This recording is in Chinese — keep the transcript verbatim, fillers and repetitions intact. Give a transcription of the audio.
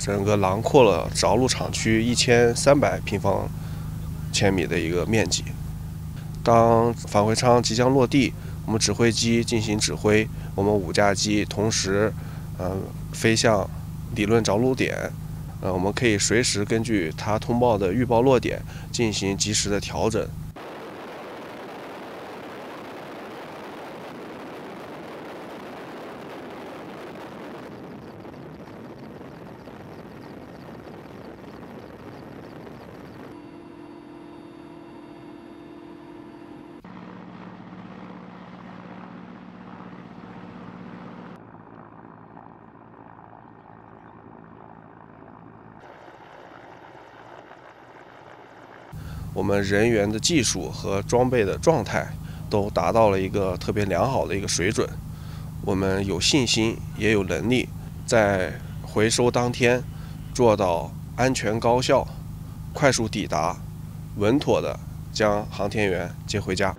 整个囊括了着陆厂区一千三百平方千米的一个面积。当返回舱即将落地，我们指挥机进行指挥，我们五架机同时，嗯、呃，飞向理论着陆点。 呃，我们可以随时根据它通报的预报落点进行及时的调整。我们人员的技术和装备的状态都达到了一个特别良好的一个水准，我们有信心也有能力在回收当天做到安全高效、快速抵达、稳妥的将航天员接回家。